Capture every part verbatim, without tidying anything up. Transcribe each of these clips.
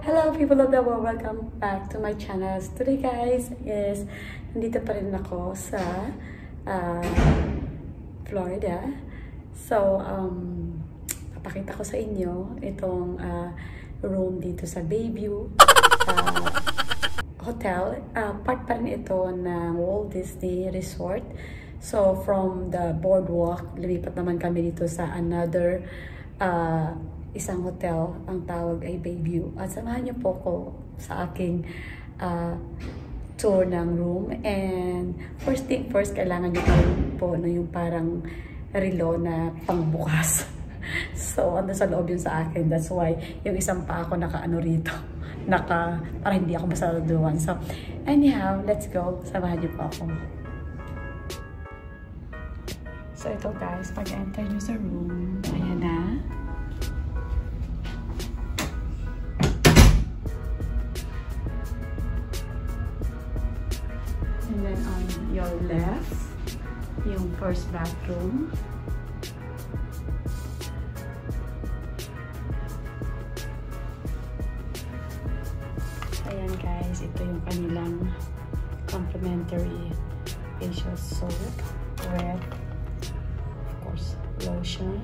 Hello people of the world, welcome back to my channel. Today guys is nandito pa rin ako sa uh, Florida. So um papakita ko sa inyo itong uh, room dito sa Bayview uh, hotel. Uh, part pa rin ito ng Walt Disney Resort. So from the boardwalk, lumipat naman kami dito sa another uh, isang hotel, ang tawag ay Bayview. At samahan niyo po ko sa aking uh, tour ng room. And first thing first, kailangan niyo po na yung parang relo na pangbukas. So, ando sa loob yun sa akin. That's why yung isang pa ako naka-ano rito. Naka, para hindi ako masaladuan. So, anyhow, let's go. Samahan niyo po ako. So, ito guys, pag-enter niyo sa room, ayan na. And then on your left, yung first bathroom. Ayan guys, ito yung kanilang complimentary facial soap, with, of course, lotion,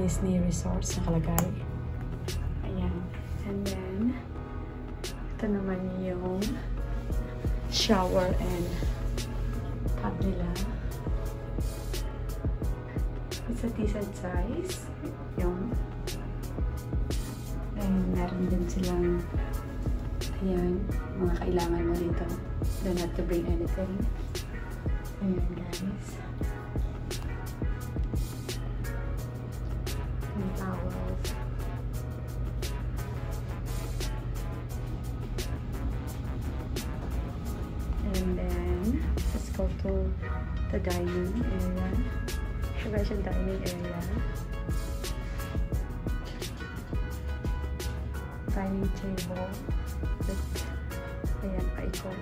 Disney Resorts nakalagay. Ayan. And then, ito naman yung shower and tub nila. It's a decent size. Yun. And meron din silang ayan, mga kailangan mo dito. Don't have to bring anything. Ayan guys. And towels. And then, let's go to the dining area. The special dining area. Dining table. Ayan, paikot.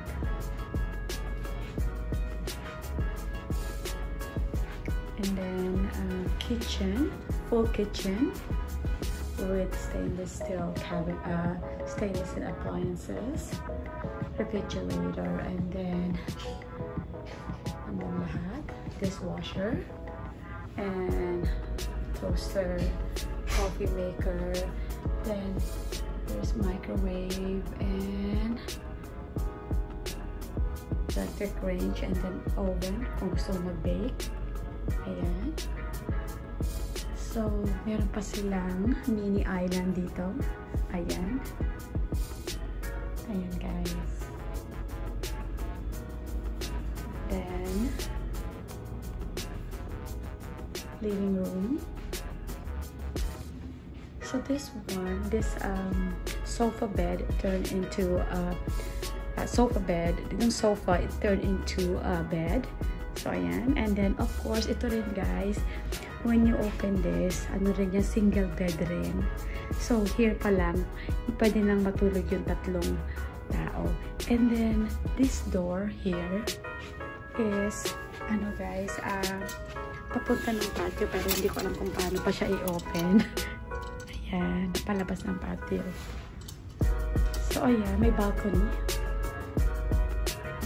And then, uh, kitchen. Full kitchen. With stainless steel cabinet, uh, stainless steel appliances, refrigerator, and then um, dishwasher and toaster, coffee maker. Then there's microwave and electric range, and then oven kung gusto mag-bake. Ayan. So, meron pa silang mini island dito. Ayan. Ayan, guys. Then, living room. So, this one, this um, sofa bed turned into a, a sofa bed. Yung sofa, it turned into a bed. So, ayan. And then, of course, ito rin, guys. When you open this, ano rin yung single bed rin. So, here pa lang, pwede nang matulog yung tatlong tao. And then, this door here is, ano guys, uh, papunta ng patio, pero hindi ko alam kung paano pa siya i-open. Ayan, palabas ng patio. So, ayan, may balcony.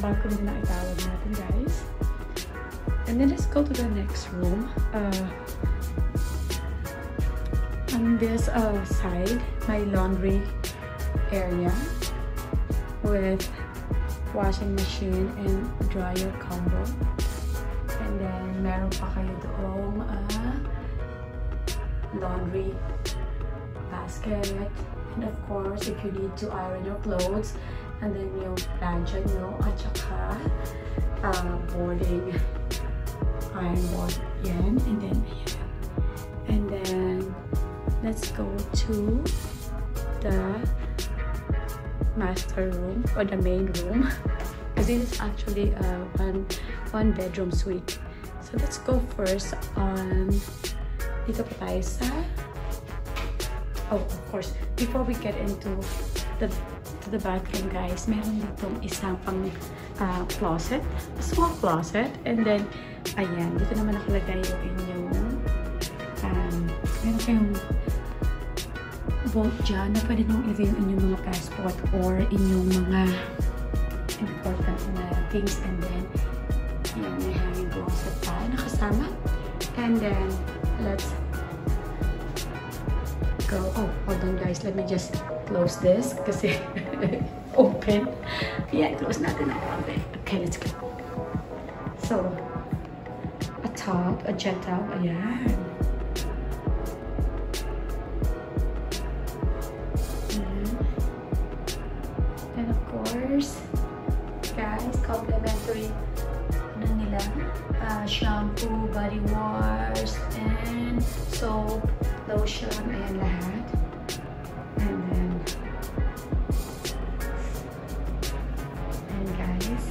Balcony na itawag natin, guys. And then let's go to the next room. Uh, on this uh, side, my laundry area with washing machine and dryer combo. And then meron pa kayo doong uh, laundry basket. And of course, if you need to iron your clothes, and then yung plancha nyo at saka uh, boarding iron board yan, and then ayan. And then let's go to the master room or the main room, because this is actually a one one bedroom suite. So let's go first on dito pa tayo sa oh of course before we get into the to the bathroom guys, meron ditong isang pang uh, closet, a small closet, and then ayan, dito naman nakalagay yung inyong um, meron kayong bolt dyan na pwede nyo ilagay yung inyong mga passport or inyong mga important na things. And then, yun, may hanging bolt sa tayo nakasama. And then, let's go. Oh, hold on guys. Let me just close this kasi open. Yeah, close natin na open. Okay, let's go. So, a tub, a jet tub, ayan. And of course, guys, complimentary ano nila, uh, shampoo, body wash, and soap, lotion, ayan lahat. And then, and guys,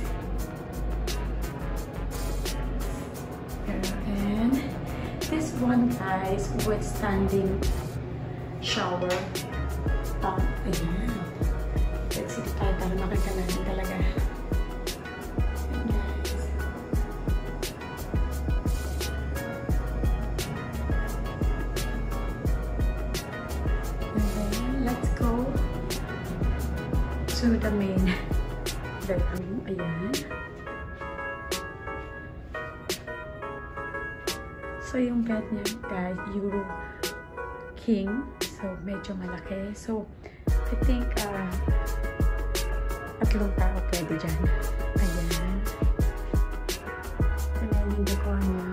and this one, guys, with standing shower. Um, ayan. Let's see tayo para makita natin talaga. So the main bedroom, ayan. So yung bed niya guys, Euro King. So medyo malaki. So I think uh, tatlong tao pwede dyan. Ayan. And then yung decor niya.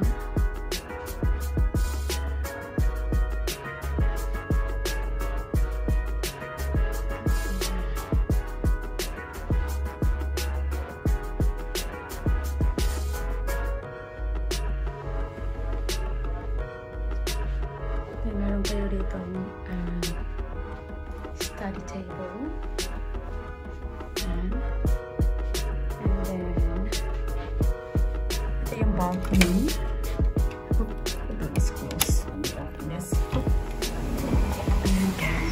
Then, meron kayo dito ang uh, study table. Ayan. And then, ito yung balcony. Oh, hold on, it's closed. Let me open this. Ayan, guys.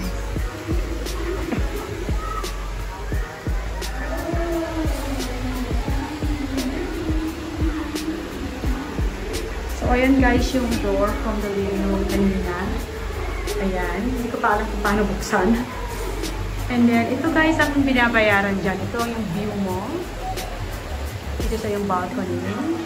So, ayan guys, yung door from the living room kanina. Ayan. Hindi ko pa alam kung paano buksan. And then, ito guys, ang binabayaran dyan. Ito yung view mo. Ito sa yung balcony.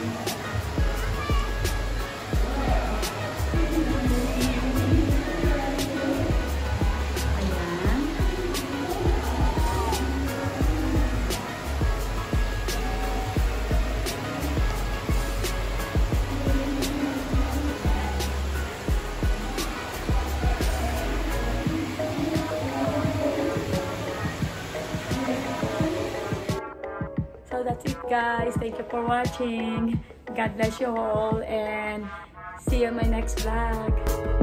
That's it guys, thank you for watching. God bless you all and see you in my next vlog.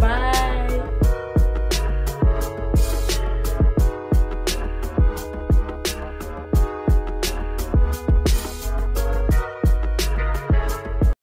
Bye.